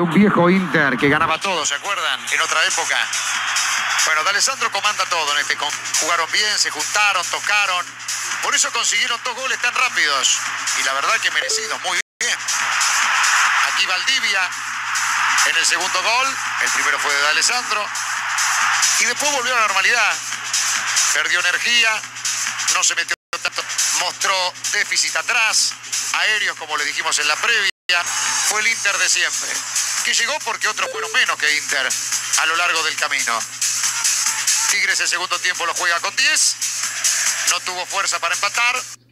de un viejo Inter que ganaba todo, ¿se acuerdan? En otra época. Bueno, D'Alessandro comanda todo en este. Jugaron bien, se juntaron, tocaron. Por eso consiguieron dos goles tan rápidos. Y la verdad que merecido, muy bien. Aquí Valdivia en el segundo gol. El primero fue de D'Alessandro. Y después volvió a la normalidad. Perdió energía, no se metió tanto. Mostró déficit atrás, aéreos como le dijimos en la previa. Fue el Inter de siempre, que llegó porque otros fueron menos que Inter a lo largo del camino. Tigres el segundo tiempo lo juega con 10. No tuvo fuerza para empatar.